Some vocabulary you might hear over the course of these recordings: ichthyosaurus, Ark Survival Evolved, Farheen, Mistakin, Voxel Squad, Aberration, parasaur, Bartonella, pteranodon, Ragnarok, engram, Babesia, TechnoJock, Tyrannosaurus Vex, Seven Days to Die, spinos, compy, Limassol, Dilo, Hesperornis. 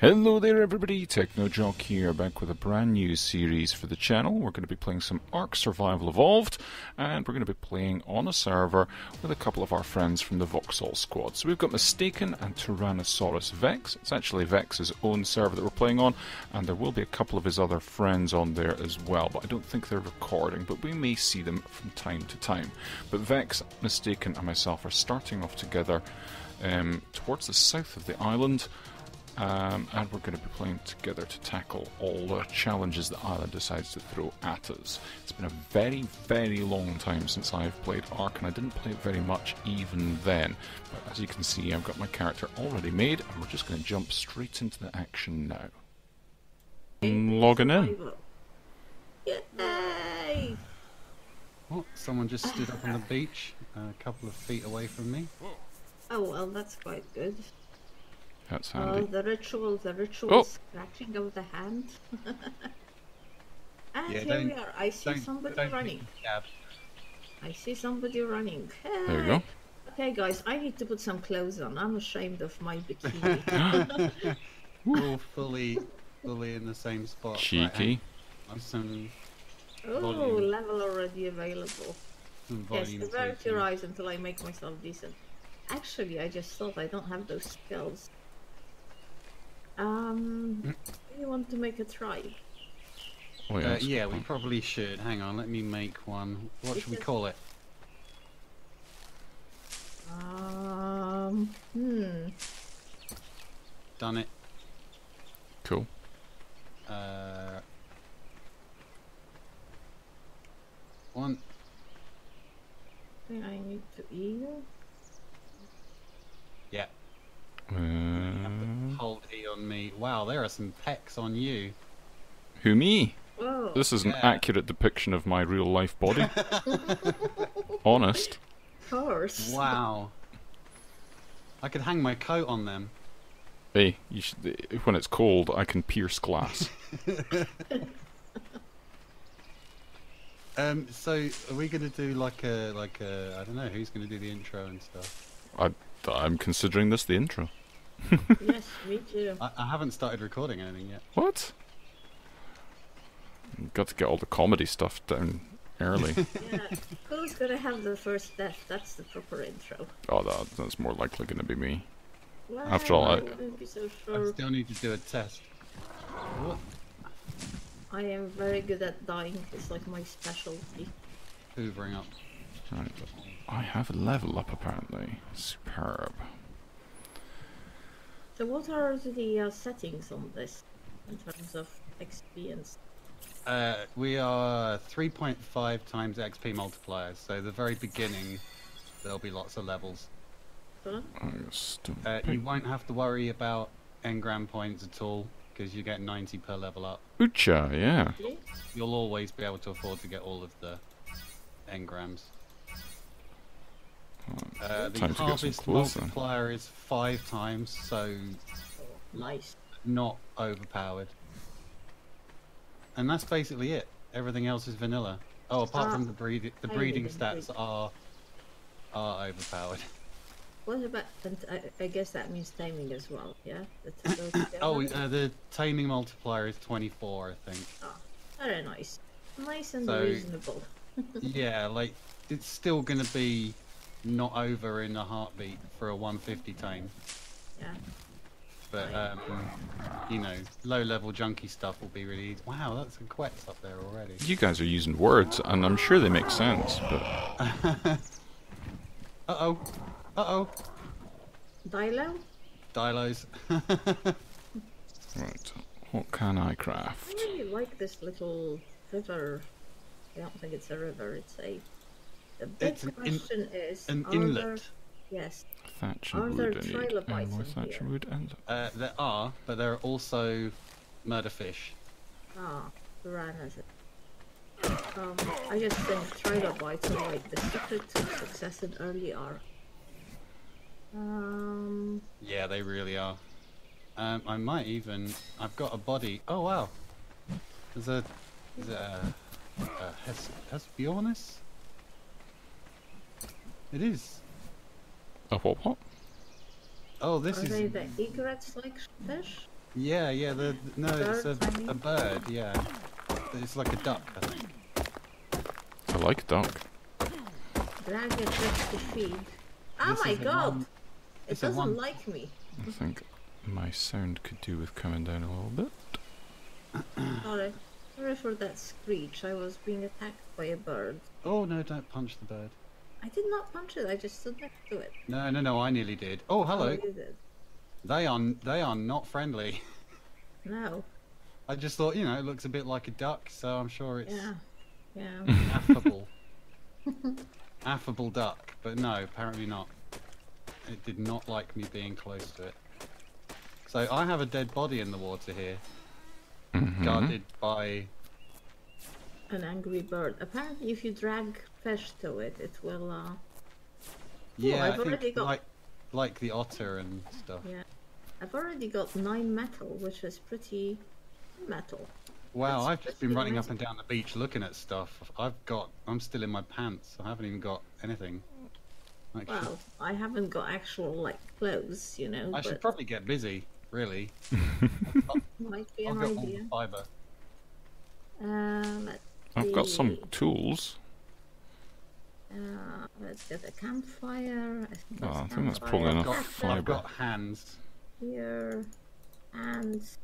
Hello there everybody, TechnoJock here, back with a brand new series for the channel. We're going to be playing some Ark Survival Evolved, and we're going to be playing on a server with a couple of our friends from the Voxel Squad. So we've got Mistakin and Tyrannosaurus Vex. It's actually Vex's own server that we're playing on, and there will be a couple of his other friends on there as well, but I don't think they're recording, but we may see them from time to time. But Vex, Mistakin and myself are starting off together towards the south of the island. And we're going to be playing together to tackle all the challenges the island decides to throw at us. It's been a very, very long time since I've played Ark, and I didn't play it very much even then. But as you can see, I've got my character already made, and we're just going to jump straight into the action now. I'm logging in. Yay! Oh, someone just stood up on the beach, a couple of feet away from me. Oh well, that's quite good. That's handy. Oh, the ritual oh. Scratching of the hand. And yeah, here we are. I see somebody running. I see somebody running. Hey. There we go. Okay, guys, I need to put some clothes on. I'm ashamed of my bikini. We're all fully in the same spot. Cheeky. Right? Some volume. Level already available. Yes, avert your eyes until I make myself decent. Actually, I just thought I don't have those skills. Do you want to make a try? Oh, yeah, yeah, we probably should. Hang on, let me make one. What should we call it? Done it. Cool. One. I think I need to either. Yeah. Hold E on me. Wow, there are some pecs on you. Who, me? Whoa. This is an accurate depiction of my real life body. Honest. Of course. Wow. I could hang my coat on them. Hey, you should, when it's cold, I can pierce glass. So are we gonna do like a I don't know who's gonna do the intro and stuff? I'm considering this the intro. Yes, me too. I haven't started recording anything yet. What? You've got to get all the comedy stuff down early. Yeah. Who's going to have the first death? That's the proper intro. Oh, that's more likely going to be me. Well, after all, I still need to do a test. What? I am very good at dying. It's like my specialty. Hoovering up. Right. I have a level up apparently. Superb. So what are the settings on this in terms of experience? We are 3.5 times XP multipliers, so the very beginning there'll be lots of levels. Huh? You won't have to worry about engram points at all, because you get 90 per level up. Ucha, yeah. You'll always be able to afford to get all of the engrams. The harvest multiplier is 5 times, so nice, not overpowered. And that's basically it. Everything else is vanilla. Oh, apart from the breeding stats are overpowered. What about? I guess that means taming as well, yeah. The taming multiplier is 24, I think. Oh, very nice, nice and reasonable. Yeah, like it's still gonna be. Not over in a heartbeat for a 150 time. Yeah. But, you know, low-level junky stuff will be really easy. Wow, that's a quest up there already. You guys are using words, and I'm sure they make sense, but... Uh-oh. Uh-oh. Dilo? Dilos. Right, what can I craft? I really like this little river. I don't think it's a river, it's a... The big question is, an inlet. Yes. Thatcher wood. Thatcher wood and there are, but there are also murder fish. Ah, piranhas. I just think trilobites are like the secret to success in early Ark. Yeah, they really are. I might even. I've got a body. Oh wow. There's a Hesperornis. It is. Oh, what? Oh, this is. Are they the egrets like fish? Yeah, yeah, no, it's a bird, yeah. It's like a duck, I think. I like duck. Blanket just to feed. Oh my god! It doesn't like me. I think my sound could do with coming down a little bit. Alright, sorry for that screech. I was being attacked by a bird. Oh no, don't punch the bird. I did not punch it, I just stood next to it. No, no, no, I nearly did. Oh, hello! Oh, you did. They are not friendly. No. I just thought, you know, it looks a bit like a duck, so I'm sure it's... Yeah. Yeah. Affable. Affable duck, but no, apparently not. It did not like me being close to it. So I have a dead body in the water here. Mm-hmm. Guarded by... an angry bird. Apparently if you drag fish to it, it will... Yeah, oh, I've already got... like the otter and stuff. Yeah. I've already got 9 metal, which is pretty metal. Wow, I've just been running up and down the beach looking at stuff. I'm still in my pants. I haven't even got anything. Like, well, I haven't got actual, like, clothes, you know. I should probably get busy, really. Might be an idea. Fiber. I've got some tools. Let's get a campfire. I think that's probably enough fiber. I've got hands. Here, hands.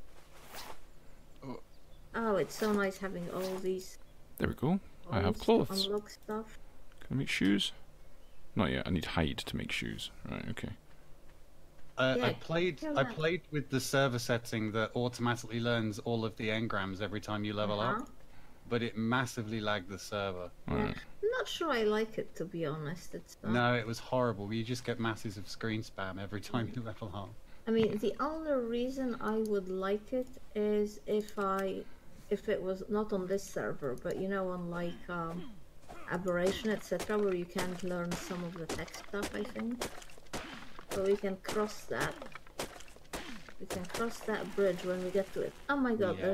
Oh, it's so nice having all these. There we go. I have clothes. Unlock stuff. Can I make shoes? Not yet. I need hide to make shoes. Right. Okay. Yeah, I played with the server setting that automatically learns all of the engrams every time you level up, but it massively lagged the server. Right. I'm not sure I like it, to be honest. It's not... No, it was horrible. You just get masses of screen spam every time you level up. I mean, the only reason I would like it is if it was not on this server, but you know, on like Aberration, etc., where you can't learn some of the tech stuff, I think. So we can cross that. We can cross that bridge when we get to it. Oh my god, yeah.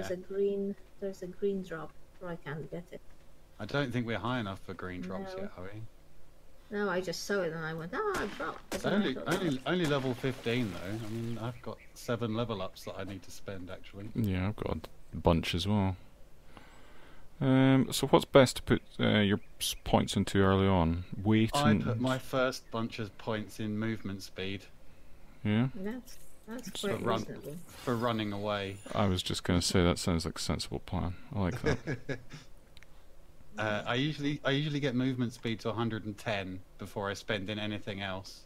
There's a green drop where I can't get it. I don't think we're high enough for green drops yet, are we? No, I just saw it and I went, I dropped. Only level 15 though. I mean, I've got 7 level ups that I need to spend actually. Yeah, I've got a bunch as well. So what's best to put your points into early on? Weight. I put my first bunch of points in movement speed. Yeah. That's quite reasonable. For running away. I was just going to say that sounds like a sensible plan. I like that. I usually get movement speed to 110 before I spend in anything else.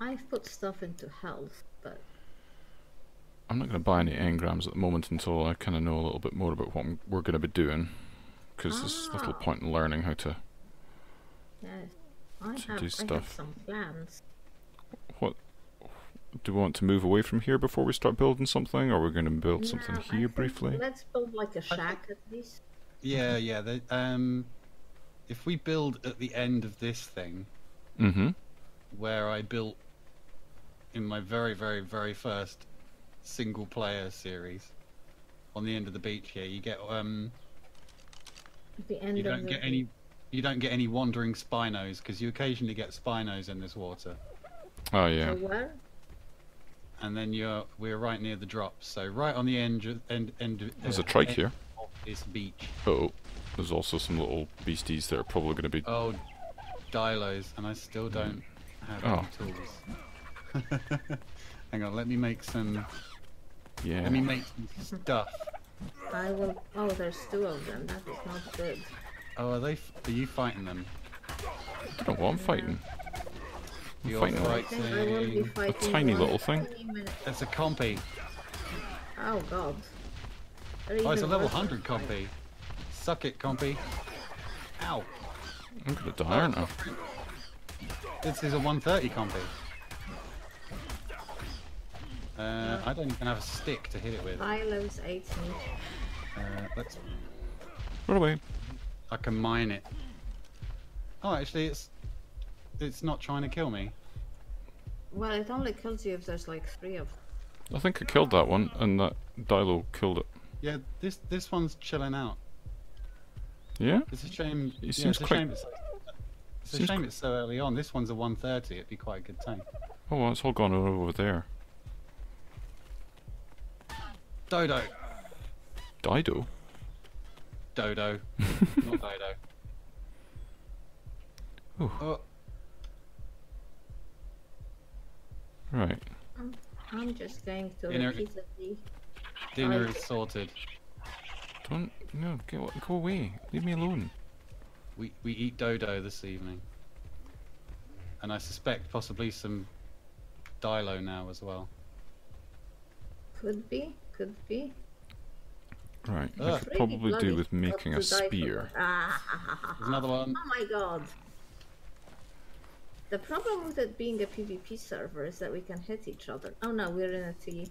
I've put stuff into health, but I'm not going to buy any engrams at the moment until I kind of know a little bit more about what we're going to be doing, because there's little point in learning how to, do stuff. I have some plans. What do we want to move away from here before we start building something, or we're going to build something here briefly? Let's build like a shack at least. Yeah, yeah. If we build at the end of this thing, where I built in my very, very, very first single-player series, on the end of the beach here, you get you don't get any wandering spinos, because you occasionally get spinos in this water. Oh yeah. So where? And then we're right near the drops, so right on the end. There's a trike here. This beach. Oh, there's also some little beasties that are probably going to be... Oh, dilos, and I still don't have any tools. Hang on, let me make some... Yeah. Let me make some stuff. I will... Oh, there's 2 of them. That is not good. Oh, are you fighting them? I don't know what I'm fighting. You're fighting a tiny little thing. That's a compy. Oh, god. Oh, it's a level 100 compy. Suck it, compy. Ow. I'm gonna die, aren't I? This is a 130 compy. I don't even have a stick to hit it with. I lose 18. Let's... Run away. I can mine it. Oh, actually, it's not trying to kill me. Well, it only kills you if there's like 3 of them. I think I killed that one, and that Dilo killed it. Yeah, this one's chilling out. Yeah? It's a shame. It seems it's a shame it's so early on. This one's a 130. It'd be quite a good time. Oh, well, it's all gone over there. Dodo. Dido? Dodo. Not Dido. Ooh. Oh. Right. I'm just going to dinner is sorted. Don't go away. Leave me alone. We eat dodo this evening. And I suspect possibly some dilo now as well. Could be, could be. Right, I could probably do with making a spear. There's another one. Oh my god. The problem with it being a PvP server is that we can hit each other. Oh no, we're in a T.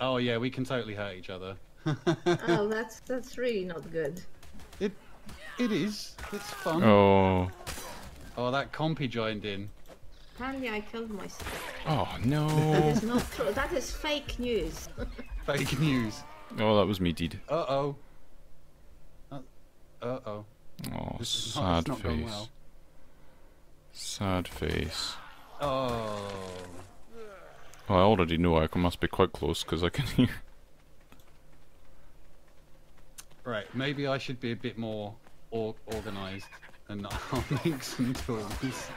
Oh yeah, we can totally hurt each other. Oh, that's really not good. It is. It's fun. Oh. Oh, that compy joined in. Apparently, I killed myself. Oh no. That is not true. That is fake news. Fake news. Oh, that was me, deed. Uh-oh. Uh-oh. Oh, sad face. Sad face. Oh. Well, I already know I must be quite close because I can hear. Right, maybe I should be a bit more organised and I'll make some tools.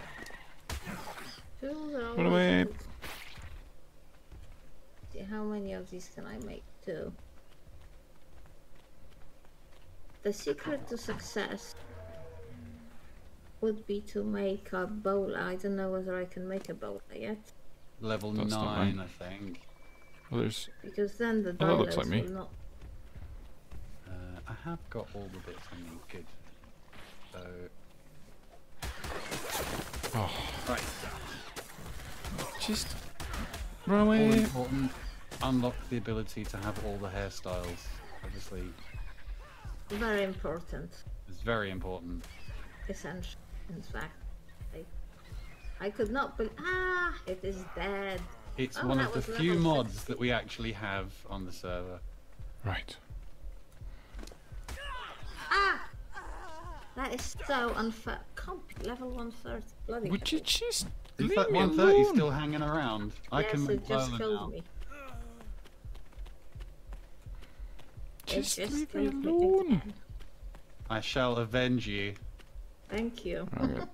Run away. See, how many of these can I make too? The secret to success would be to make a bowler. I don't know whether I can make a bowler yet. Level 9, I think. Well, there's... Because then the bowlers looks like me. Will not... I have got all the bits I need. Good. So... Oh. Right. Just... run away. All important. Unlock the ability to have all the hairstyles. Obviously. Very important. It's very important. Essential. In fact, I could not believe. Ah, it is dead. It's one of the few mods 60. That we actually have on the server. Right. Ah, that is so unfair. Comp level 130. Bloody. Would you just leave that 130 alone. Still hanging around? I yes, can it just killed out. Me. Just leave me alone. I shall avenge you. Thank you. Right.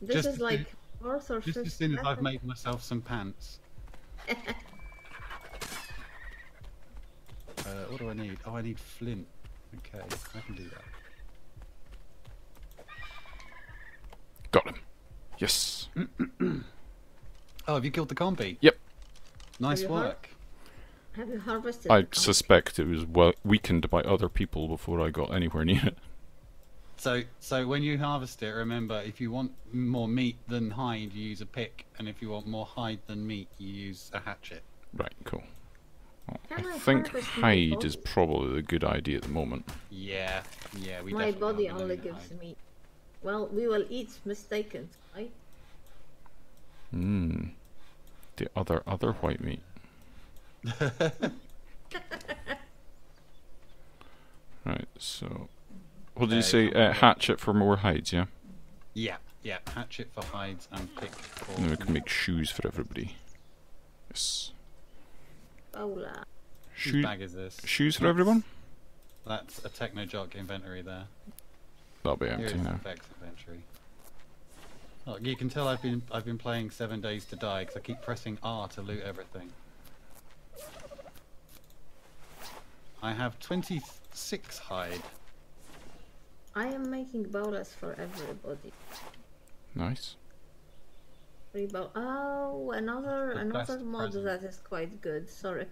This just is like fourth or fifth. Just as soon as I've made myself some pants. What do I need? Oh, I need flint. Okay, I can do that. Got him. Yes. Oh, have you killed the compy? Yep. Nice work. Have you harvested? I suspect it was weakened by other people before I got anywhere near it. So when you harvest it, remember, if you want more meat than hide, you use a pick, and if you want more hide than meat, you use a hatchet. Right, cool. Well, I think hide is probably a good idea at the moment. Yeah, yeah, we definitely. My body only gives meat. Well, we will eat Mistakin, right? Mmm. The other white meat. Right, so... What did you say? Hatchet for more hides, yeah? Yeah, yeah. Hatchet for hides and pick for... And then we can make shoes for everybody. Yes. Hola. Whose bag is this? Shoes for everyone? That's a TechnoJock inventory there. That'll be empty now. Vex inventory. Look, you can tell I've been playing 7 Days to Die because I keep pressing R to loot everything. I have 26 hide. I am making bowlers for everybody. Nice. Oh, another mod that is quite good. Sorry,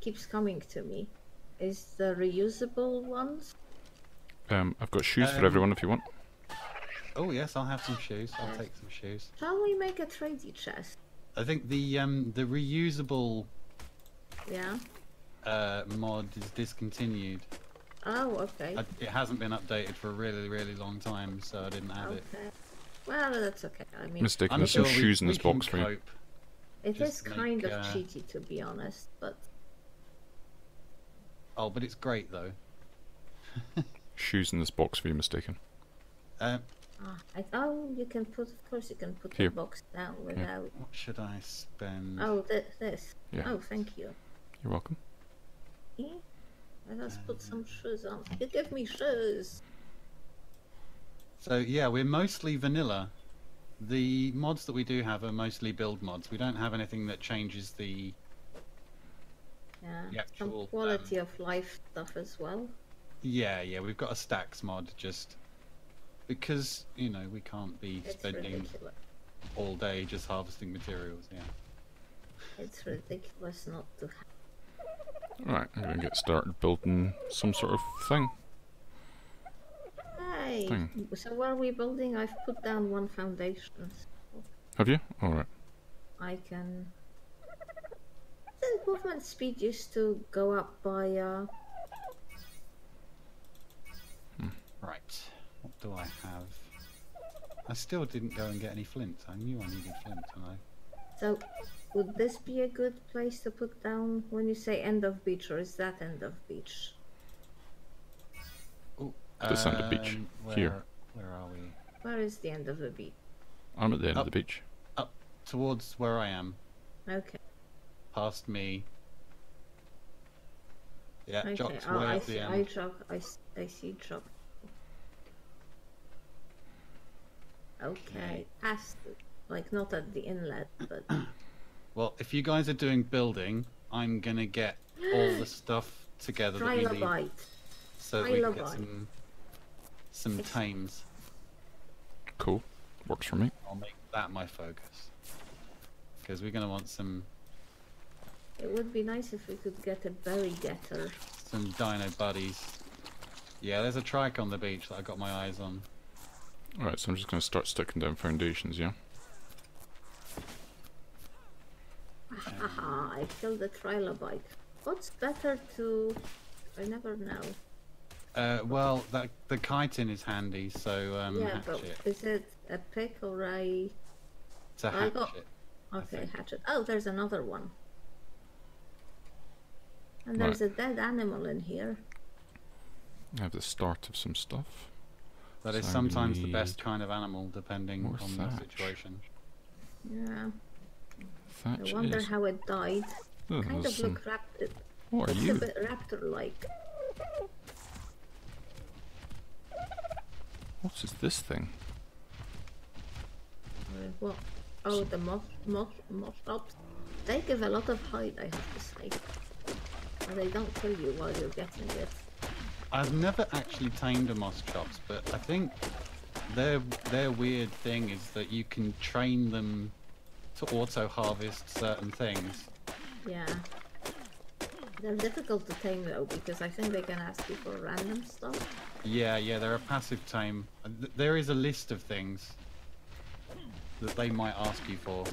keeps coming to me. Is the reusable ones? I've got shoes for everyone if you want. Oh yes, I'll have some shoes. I'll take some shoes. Shall we make a tradey chest? I think the reusable mod is discontinued. Oh, okay. It hasn't been updated for a really, really long time, so I didn't add it. Well, that's okay. I mean, Mistakin, there's some shoes in this box for you. It is kind of cheaty, to be honest, but... Oh, but it's great, though. Shoes in this box for you, Mistakin. Oh, you can put... Of course you can put the box down without... What should I spend? Oh, this. Yeah. Oh, thank you. You're welcome. Let us put some shoes on. You give me shoes. So yeah, we're mostly vanilla. The mods that we do have are mostly build mods. We don't have anything that changes the, actual some quality of life stuff as well. Yeah, yeah, we've got a stacks mod just because, you know, we can't be spending all day just harvesting materials. Yeah, it's ridiculous not to have. Right, I'm gonna get started building some sort of thing. So what are we building? I've put down one foundation. So have you? Alright. I can... Isn't movement speed used to go up by... Right. What do I have? I still didn't go and get any flint. I knew I needed flint, and I... So, would this be a good place to put down when you say end of beach, or is that end of beach? This end of the beach. Here. Where are we? Where is the end of the beach? I'm at the end of the beach. Up towards where I am. Okay. Past me. Yeah, okay. Jock's way at the end. I see Jock. Okay. Past, like, not at the inlet, but... Well, if you guys are doing building, I'm going to get all the stuff together that we need. So that we can get some... tames. Cool. Works for me. I'll make that my focus. Because we're going to want some... It would be nice if we could get a berry getter. Some dino buddies. Yeah, there's a trike on the beach that I got my eyes on. Alright, so I'm just going to start sticking down foundations, yeah? Haha, I killed a trilobite. What's better to... I never know. Well, that, the chitin is handy, so yeah, but it. Is it a pick or a... It's a hatchet. Okay, hatchet. Oh, there's another one. And there's a dead animal in here. I have the start of some stuff. That is sometimes the best kind of animal, depending on the situation. Yeah. Thatch I wonder how it died. Oh, kind of look rapid. What are you? It's a bit raptor-like. What is this thing? What? Oh, the moth ops. They give a lot of hide, I have to say. And they don't kill you while you're getting it. I've never actually tamed a moth chops, but I think their weird thing is that you can train them to auto-harvest certain things. Yeah. They're difficult to tame though, because I think they can ask you for random stuff. Yeah, yeah, they're a passive tame. There is a list of things that they might ask you for,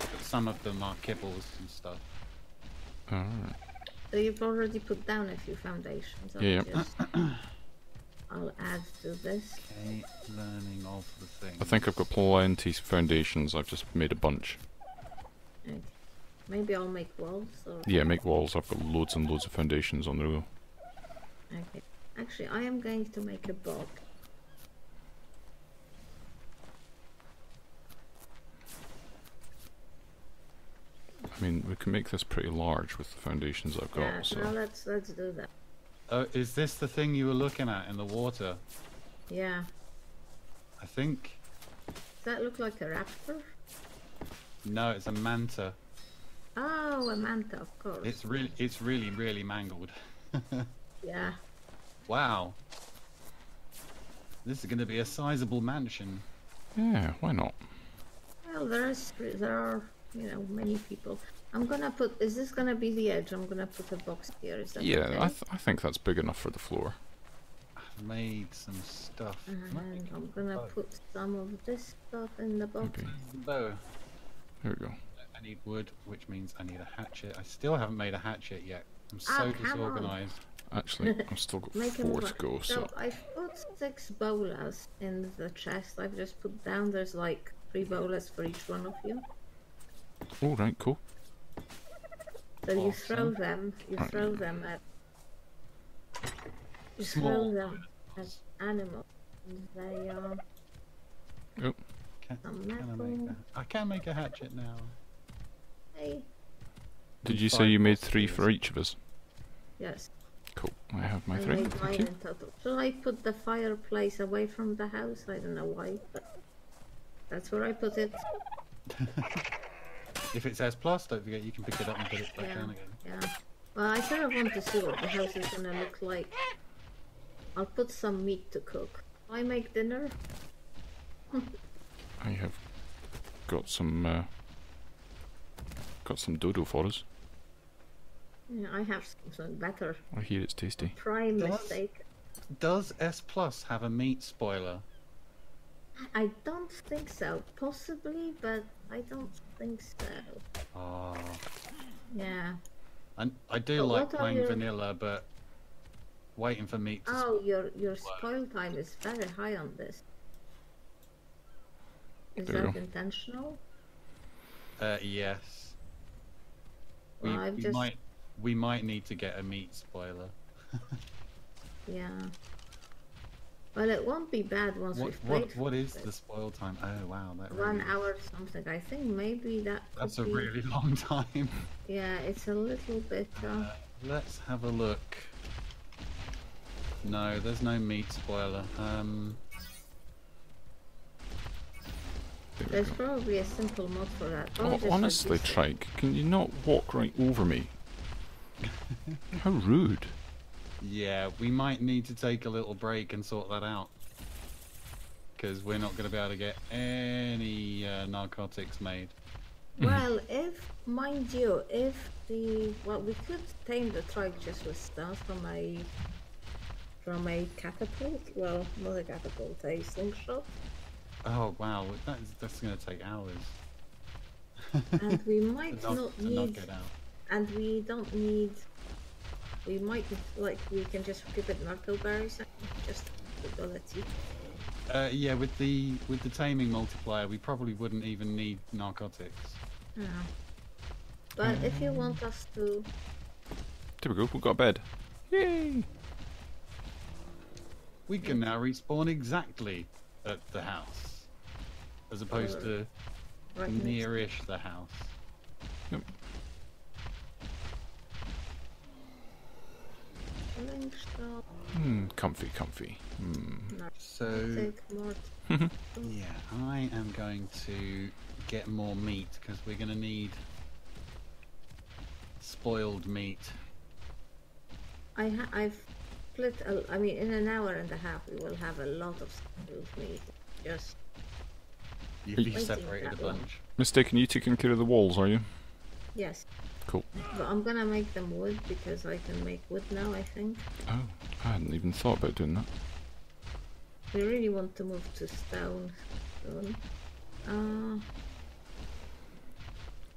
but some of them are kibbles and stuff. Oh. So you've already put down a few foundations. Yeah. I'll add to this. Okay, learning all the things. I think I've got plenty of foundations. I've just made a bunch. Okay. Maybe I'll make walls or... Yeah, make walls. I've got loads and loads of foundations on the go. Okay. Actually, I am going to make a bog. I mean, we can make this pretty large with the foundations I've got. Yeah, so. No, let's do that. Oh, is this the thing you were looking at in the water? Yeah. I think... Does that look like a raptor? No, it's a manta. Oh, a manta, of course. It's really, really mangled. Yeah. Wow. This is going to be a sizable mansion. Yeah, why not? Well, there are, you know, many people. I'm gonna put. Is this gonna be the edge? I'm gonna put a box here. Is that okay? I think that's big enough for the floor. I've made some stuff. And I'm gonna put some of this stuff in the box. Okay. There we go. I need wood, which means I need a hatchet. I still haven't made a hatchet yet. I'm so disorganized. Actually, I've still got four to go. So I've put 6 bolas in the chest. I've just put down. There's like 3 bolas for each one of you. All right, cool. So awesome. You throw them. You throw them at. You throw them at animals. And they are. Oh. I can make a hatchet now. Did you say you made 3 for each of us? Yes. Cool. I have my three. Thank you. Should I put the fireplace away from the house? I don't know why, but that's where I put it. If it says plus, don't forget you can pick it up and put it back down again. Yeah. Well, I kind of want to see what the house is gonna look like. I'll put some meat to cook. I make dinner. I have got some dodo for us. Yeah, I have something better. I hear it's tasty. Prime mistake. Does S Plus have a meat spoiler? I don't think so. Possibly, but I don't think so. Oh. Yeah. I do but like plain vanilla, but waiting for meat to your spoil time is very high on this. Is that intentional? Yes. Well, we might need to get a meat spoiler. Yeah. Well, it won't be bad once we've played. What is the spoil time? Oh wow, that 1 hour something. I think maybe that's a really long time. Yeah, it's a little bit. Let's have a look. No, there's no meat spoiler. There's probably a simple mod for that. Oh, honestly, Trike, can you not walk right over me? How rude. Yeah, we might need to take a little break and sort that out. Because we're not going to be able to get any narcotics made. Well, if, mind you, if the... Well, we could tame the Trike just with stuff from a... catapult. Well, not a catapult, a slingshot. Oh wow, that's going to take hours. And we might not need... We might, like, we can just give it narco berries and just ability. Yeah, with the taming multiplier, we probably wouldn't even need narcotics. No. But if you want us to... There we go, we've got a bed. Yay! We can now respawn exactly at the house. As opposed to right near-ish the house. Yep. Comfy, comfy. So, yeah, I am going to get more meat because we're going to need spoiled meat. I've split. I mean, in an hour and a half, we will have a lot of spoiled meat. Just you've separated a bunch. Mistakin, you taking care of the walls, are you? Yes. Cool. But I'm gonna make them wood because I can make wood now, I think. Oh, I hadn't even thought about doing that. We really want to move to stone soon.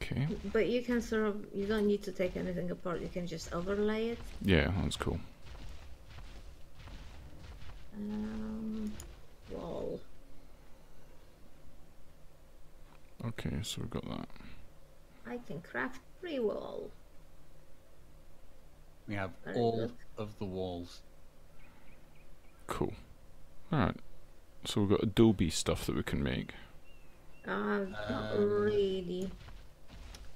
Okay. But you can sort of, you don't need to take anything apart, you can just overlay it. Yeah, that's cool. Wall. Okay, so we've got that. I can craft 3 walls. We have all of the walls. Cool. Alright. So we've got adobe stuff that we can make. Not really.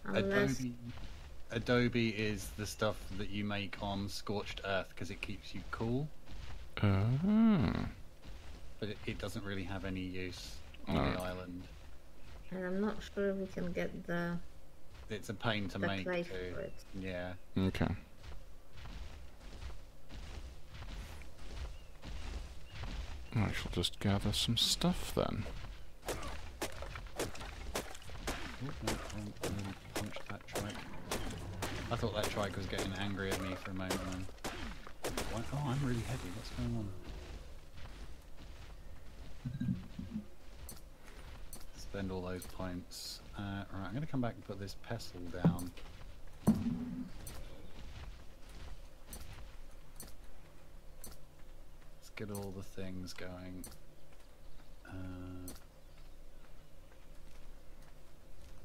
Unless... Adobe is the stuff that you make on scorched earth because it keeps you cool. But it doesn't really have any use on the island. And I'm not sure we can get the... It's a pain to make too. Yeah. Okay. I shall just gather some stuff then. I thought that trike was getting angry at me for a moment. Oh, I'm really heavy. What's going on? Spend all those points. Right, I'm going to come back and put this pestle down. Let's get all the things going.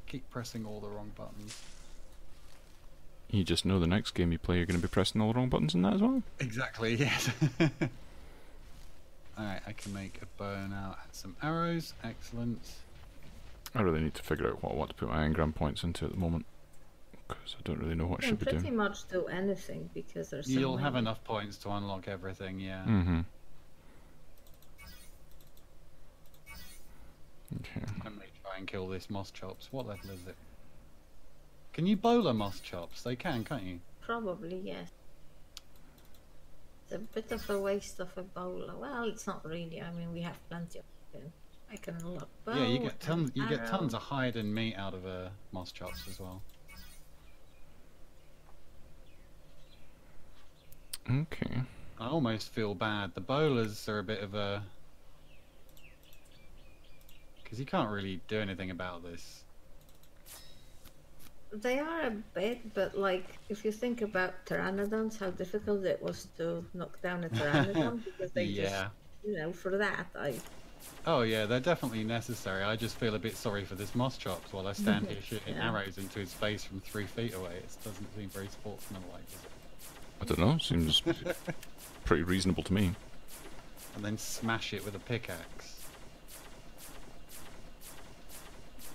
Keep pressing all the wrong buttons. You just know the next game you play you're going to be pressing all the wrong buttons in that as well? Exactly, yes. Alright, I can make a bow now. Add some arrows. Excellent. I really need to figure out what I want to put my engram points into at the moment. because I don't really know what I should be doing. Pretty much do anything because there's. You'll have enough points to unlock everything, yeah. Mm-hmm. Okay. I may try and kill this moss chops. What level is it? Can you bowl a moss chops? They can, can't you? Probably yes. It's a bit of a waste of a bowler. Well, it's not really. I mean, we have plenty of them. I can look. Yeah, you get tons. You get tons of hide and meat out of moss chops as well. Okay. I almost feel bad. The bowlers are a bit of a. Because you can't really do anything about this. They are a bit, but like, if you think about pteranodons, how difficult it was to knock down a pteranodon, because they just, you know, for that, Oh yeah, they're definitely necessary. I just feel a bit sorry for this moss chops while I stand here shooting arrows into his face from 3 feet away. It doesn't seem very sportsmanlike, does it? I don't know, seems pretty reasonable to me. And then smash it with a pickaxe.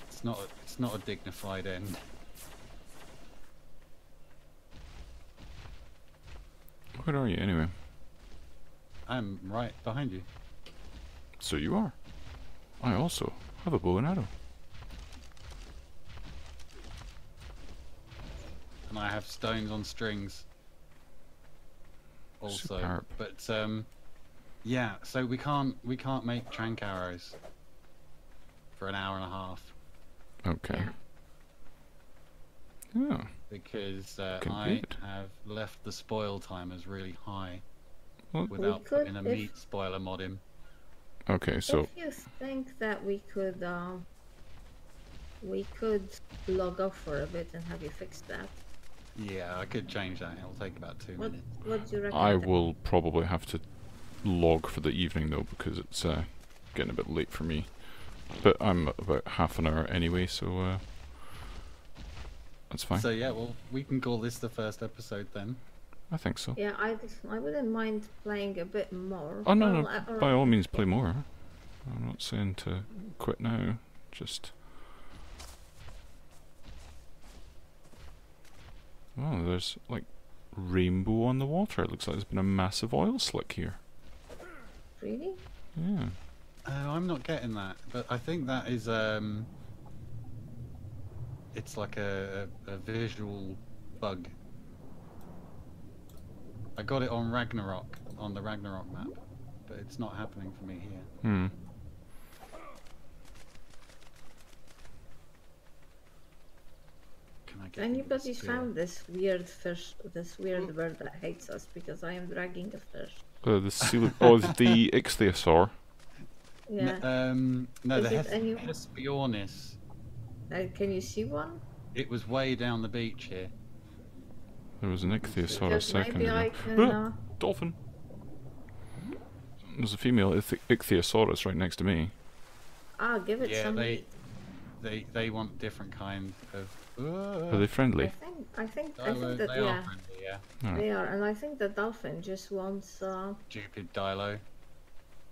It's not a dignified end. Where are you anyway? I'm right behind you. So you are. I also have a bow and arrow. And I have stones on strings. Also. Superb. But yeah, so we can't make trank arrows for an hour and a half. Okay. Yeah. Because I have left the spoil timers really high without putting a meat spoiler mod in. Okay, so. If you think that we could log off for a bit and have you fix that. Yeah, I could change that. It'll take about 2 minutes. What do you reckon? I will probably have to log for the evening though because it's getting a bit late for me. But I'm about half an hour anyway, so that's fine. So yeah, well, we can call this the first episode then. I think so. Yeah, I wouldn't mind playing a bit more. Oh no, no, by all means play more. I'm not saying to quit now, just... Wow, there's like rainbow on the water. It looks like there's been a massive oil slick here. Really? Yeah. I'm not getting that, but I think that is it's like a visual bug. I got it on Ragnarok, on the Ragnarok map, but it's not happening for me here. Hmm. Can I get anybody found this weird fish, this weird bird that hates us because I am dragging a fish? The seal the ichthyosaur. Yeah. No, the Hespionis. Can you see one? It was way down the beach here. There was an ichthyosaurus second ago. Dolphin! There's a female ichthyosaurus right next to me. Ah, give it some meat. They want different kind of... Are they friendly? I think that, they are friendly, yeah. They are, and I think the dolphin just wants... Stupid Dilo.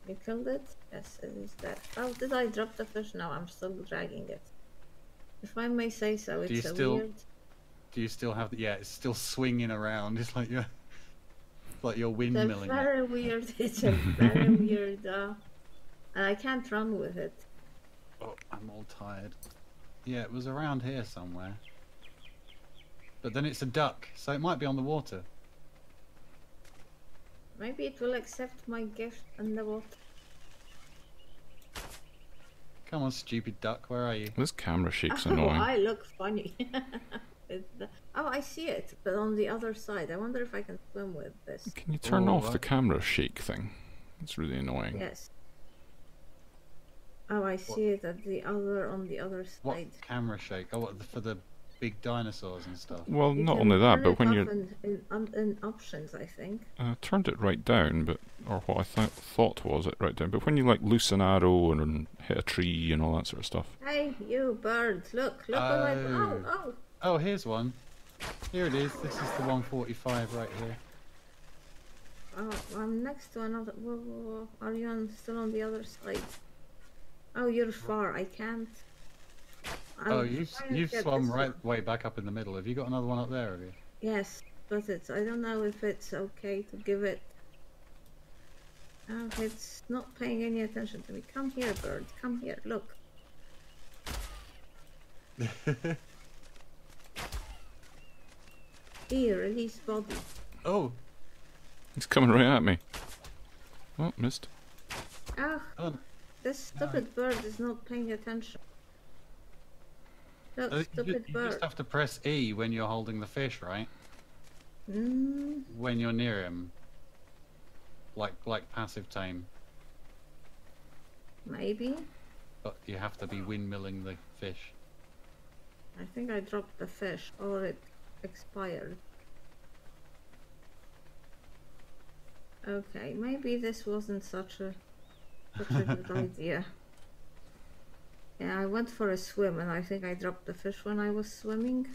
You killed it? Yes, it is dead. Oh, did I drop the fish? No, I'm still dragging it. If I may say so, it's a weird... Do you still have... Yeah, it's still swinging around. It's like you're... like you're windmilling. It's very weird. It's a very weird... and I can't run with it. Oh, I'm all tired. Yeah, it was around here somewhere. But then it's a duck, so it might be on the water. Maybe it will accept my gift underwater. Come on, stupid duck, where are you? This camera shake's annoying. I look funny. Oh, I see it, but on the other side. I wonder if I can swim with this. Can you turn off the camera shake thing? It's really annoying. Yes. Oh, I see it at the other, on the other side. What camera shake? Oh, what, for the big dinosaurs and stuff. Well, not only that, but when you're in options, I think I turned it right down, but or what I thought was it right down. But when you like loose an arrow and hit a tree and all that sort of stuff. Hey, you bird! Look, look! Oh, here's one. Here it is. This is the 145 right here. Oh, I'm next to another. Whoa, whoa, whoa. Are you still on the other side? Oh, you're far. I can't. Oh, you've swum right way back up in the middle. Have you got another one up there, have you? Yes, but it's, I don't know if it's okay to give it... it's not paying any attention to me. Come here, bird. Come here. Look. Here, release body. Oh! It's coming right at me. Oh, missed. Ah! Oh. This stupid bird is not paying attention. Look, stupid bird. You just have to press E when you're holding the fish, right? Mm. When you're near him. Like passive time. Maybe. But you have to be windmilling the fish. I think I dropped the fish, or it expired. Okay, maybe this wasn't such a good idea. Yeah, I went for a swim and I think I dropped the fish when I was swimming.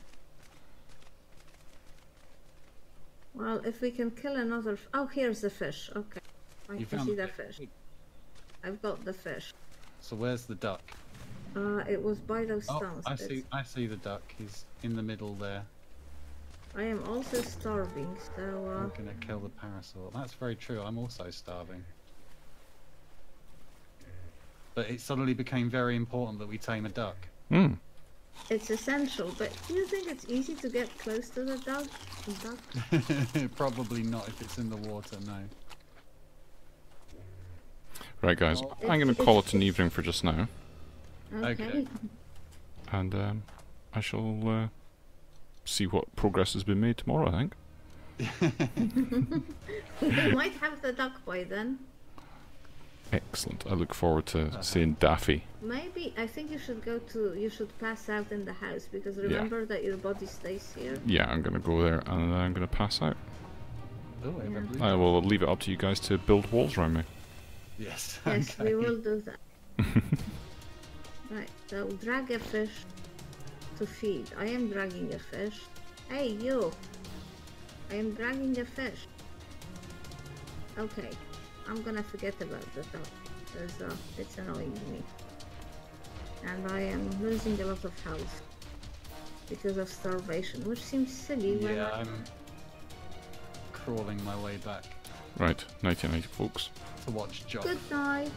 Well, if we can kill another... oh, here's the fish. Okay. I can see the fish. I've got the fish. So where's the duck? It was by those stones. I see the duck. He's in the middle there. I am also starving, so... I'm gonna kill the parasaur. That's very true. I'm also starving. But it suddenly became very important that we tame a duck. Mm. It's essential, but do you think it's easy to get close to the duck? Probably not if it's in the water, no. Right, guys, I'm going to call it an evening for just now. Okay. And I shall see what progress has been made tomorrow, I think. We might have the duck by then. Excellent. I look forward to seeing Daffy. Maybe I think you should go to. You should pass out in the house because remember that your body stays here. Yeah, I'm going to go there and I'm going to pass out. Oh, yeah. I will leave it up to you guys to build walls around me. Yes. Yes, okay. We will do that. Right. So drag a fish to feed. I am dragging a fish. Hey, you! I am dragging a fish. Okay. I'm gonna forget about the dog because it's annoying me. And I am losing a lot of health because of starvation, which seems silly when I'm crawling my way back. Right, nighty night, folks. To watch Jock. Good night!